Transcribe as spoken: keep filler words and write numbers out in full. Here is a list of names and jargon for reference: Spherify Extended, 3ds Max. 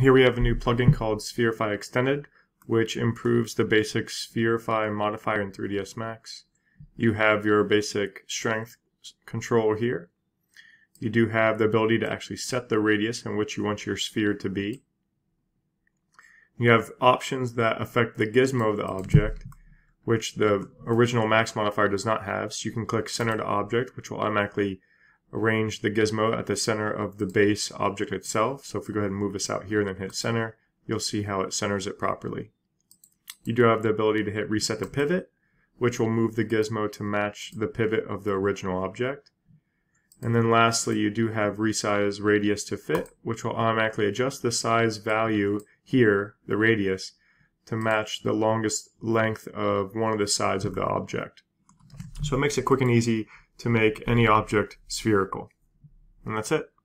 Here we have a new plugin called Spherify Extended, which improves the basic Spherify modifier in three D S Max. You have your basic strength control here. You do have the ability to actually set the radius in which you want your sphere to be. You have options that affect the gizmo of the object, which the original Max modifier does not have. So you can click Center to Object, which will automatically arrange the gizmo at the center of the base object itself. So if we go ahead and move this out here and then hit Center, you'll see how it centers it properly. You do have the ability to hit Reset to Pivot, which will move the gizmo to match the pivot of the original object. And then lastly, you do have Resize Radius to Fit, which will automatically adjust the size value here, the radius, to match the longest length of one of the sides of the object. So it makes it quick and easy to make any object spherical. And that's it.